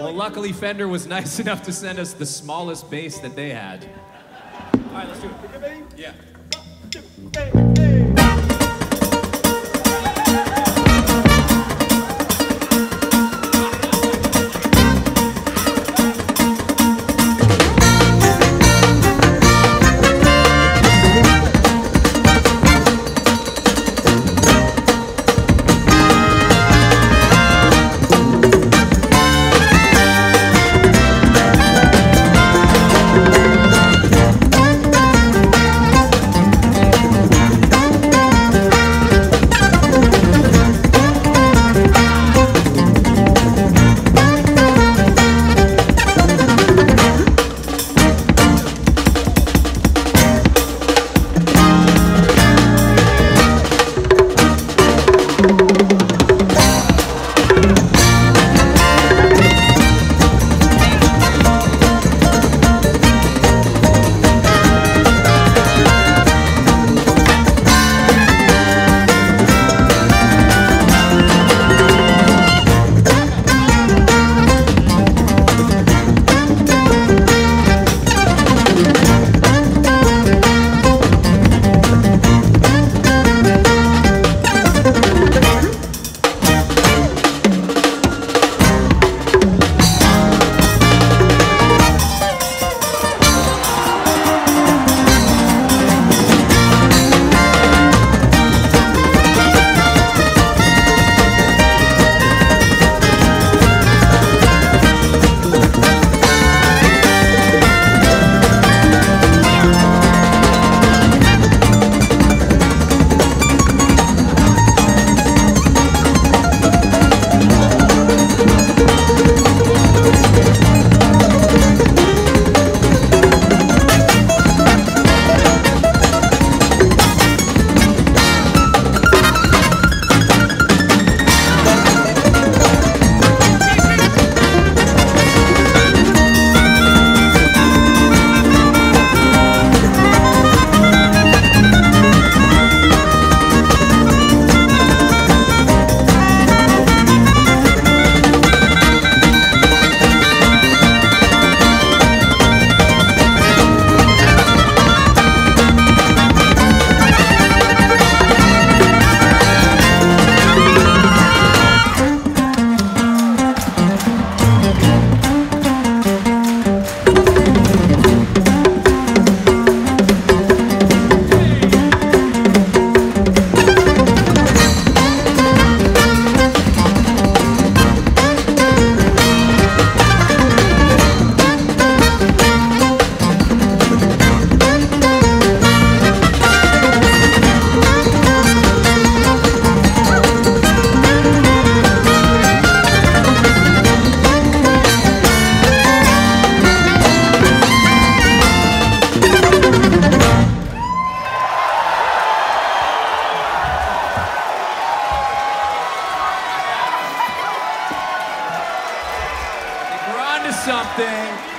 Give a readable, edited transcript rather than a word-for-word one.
Well, luckily Fender was nice enough to send us the smallest bass that they had. All right, let's do it. Yeah. One, two, three, something.